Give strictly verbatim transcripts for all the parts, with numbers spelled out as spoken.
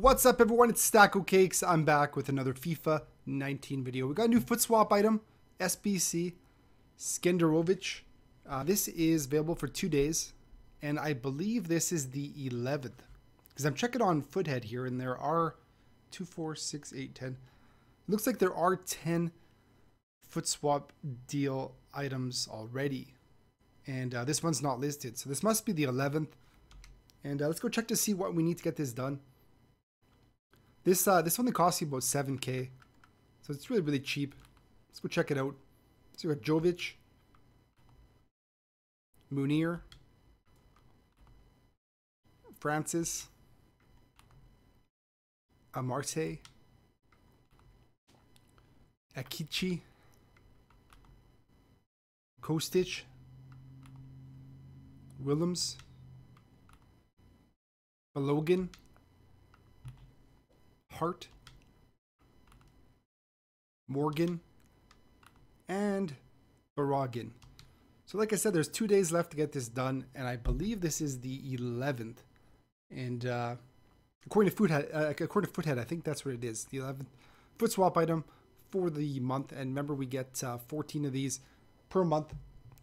What's up, everyone? It's Stacocakes. I'm back with another FIFA nineteen video. We got a new foot swap item, S B C, Skenderovic. Uh, this is available for two days, and I believe this is the eleventh. Because I'm checking on Foothead here, and there are two, four, six, eight, ten. It looks like there are ten foot swap deal items already. And uh, this one's not listed, so this must be the eleventh. And uh, let's go check to see what we need to get this done. This uh, this only costs you about seven K, so it's really, really cheap. Let's go check it out. So we got Jovic, Munir, Francis, Amarte, Akichi, Kostic, Willems, MaloLogan, Heart, Morgan, and Barragan. So like I said, there's two days left to get this done, and I believe this is the eleventh. And uh, according to Foothead, uh, according to Foothead, I think that's what it is, the eleventh foot swap item for the month. And remember, we get uh, fourteen of these per month,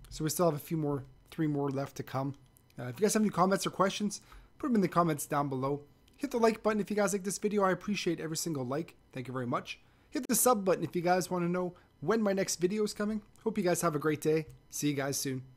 so we still have a few more, three more left to come. Uh, if you guys have any comments or questions, put them in the comments down below. Hit the like button if you guys like this video. I appreciate every single like. Thank you very much. Hit the sub button if you guys want to know when my next video is coming. Hope you guys have a great day. See you guys soon.